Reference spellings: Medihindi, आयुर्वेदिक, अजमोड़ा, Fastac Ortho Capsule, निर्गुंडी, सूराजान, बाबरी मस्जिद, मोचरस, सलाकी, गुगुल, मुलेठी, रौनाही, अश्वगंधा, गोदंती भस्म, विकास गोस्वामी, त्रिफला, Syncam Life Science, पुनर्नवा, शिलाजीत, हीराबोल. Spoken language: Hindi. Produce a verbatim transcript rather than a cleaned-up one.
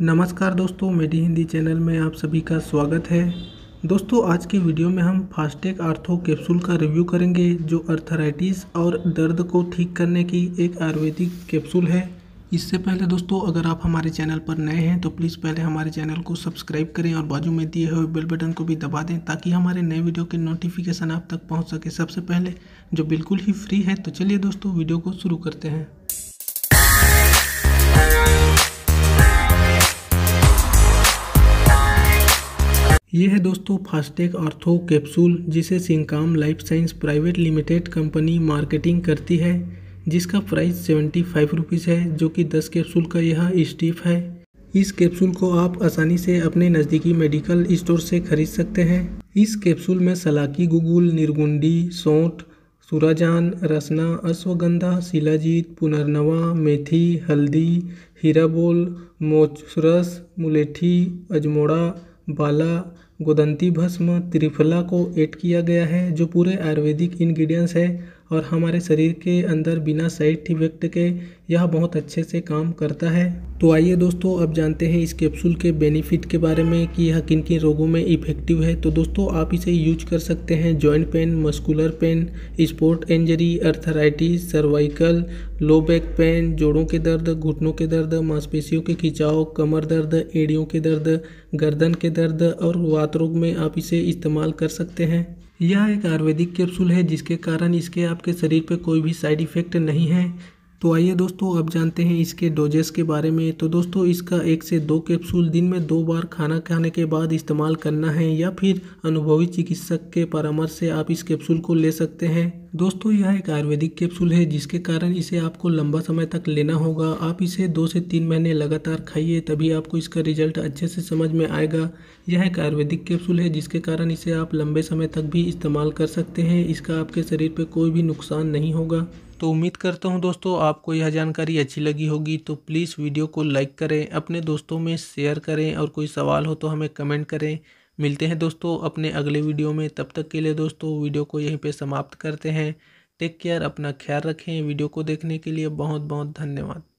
नमस्कार दोस्तों, मेडी हिंदी चैनल में आप सभी का स्वागत है। दोस्तों, आज की वीडियो में हम फास्टैक ऑर्थो कैप्सूल का रिव्यू करेंगे, जो अर्थराइटिस और दर्द को ठीक करने की एक आयुर्वेदिक कैप्सूल है। इससे पहले दोस्तों, अगर आप हमारे चैनल पर नए हैं तो प्लीज़ पहले हमारे चैनल को सब्सक्राइब करें और बाजू में दिए हुए बेल बटन को भी दबा दें, ताकि हमारे नए वीडियो के नोटिफिकेशन आप तक पहुँच सके सबसे पहले, जो बिल्कुल ही फ्री है। तो चलिए दोस्तों, वीडियो को शुरू करते हैं। ये है दोस्तों फास्टैक ऑर्थो कैप्सूल, जिसे सिंकाम life science private limited company marketing करती है, जिसका प्राइस सेवेंटी फाइव रुपीज़ है, जो कि दस कैप्सूल का यह स्टिफ है। इस कैप्सूल को आप आसानी से अपने नज़दीकी मेडिकल स्टोर से खरीद सकते हैं। इस कैप्सूल में सलाकी गुगुल, निर्गुंडी, सौंठ, सूराजान, रसना, अश्वगंधा, शिलाजीत, पुनर्नवा, मेथी, हल्दी, हीराबोल, मोचरस, मुलेठी, अजमोड़ा, बाला, गोदंती भस्म, त्रिफला को ऐड किया गया है, जो पूरे आयुर्वेदिक इंग्रेडिएंट्स है और हमारे शरीर के अंदर बिना साइड इफेक्ट के यह बहुत अच्छे से काम करता है। तो आइए दोस्तों, अब जानते हैं इस कैप्सूल के बेनिफिट के बारे में कि यह किन किन रोगों में इफेक्टिव है। तो दोस्तों, आप इसे यूज कर सकते हैं joint pain, muscular pain, sport injury, arthritis, cervical, low back pain, जोड़ों के दर्द, घुटनों के दर्द, मांसपेशियों के खिंचाव, कमर दर्द, एड़ियों के दर्द, गर्दन के दर्द और वात रोग में आप इसे इस्तेमाल कर सकते हैं। यह एक आयुर्वेदिक कैप्सूल है, जिसके कारण इसके आपके शरीर पे कोई भी साइड इफ़ेक्ट नहीं है। तो आइए दोस्तों, अब जानते हैं इसके डोजेस के बारे में। तो दोस्तों, इसका एक से दो कैप्सूल दिन में दो बार खाना खाने के बाद इस्तेमाल करना है, या फिर अनुभवी चिकित्सक के परामर्श से आप इस कैप्सूल को ले सकते हैं। दोस्तों, यह एक आयुर्वेदिक कैप्सूल है, जिसके कारण इसे आपको लंबा समय तक लेना होगा। आप इसे दो से तीन महीने लगातार खाइए, तभी आपको इसका रिजल्ट अच्छे से समझ में आएगा। यह एक आयुर्वेदिक कैप्सूल है, जिसके कारण इसे आप लंबे समय तक भी इस्तेमाल कर सकते हैं। इसका आपके शरीर पर कोई भी नुकसान नहीं होगा। तो उम्मीद करता हूं दोस्तों, आपको यह जानकारी अच्छी लगी होगी। तो प्लीज़ वीडियो को लाइक करें, अपने दोस्तों में शेयर करें और कोई सवाल हो तो हमें कमेंट करें। मिलते हैं दोस्तों अपने अगले वीडियो में। तब तक के लिए दोस्तों, वीडियो को यहीं पे समाप्त करते हैं। टेक केयर, अपना ख्याल रखें। वीडियो को देखने के लिए बहुत बहुत धन्यवाद।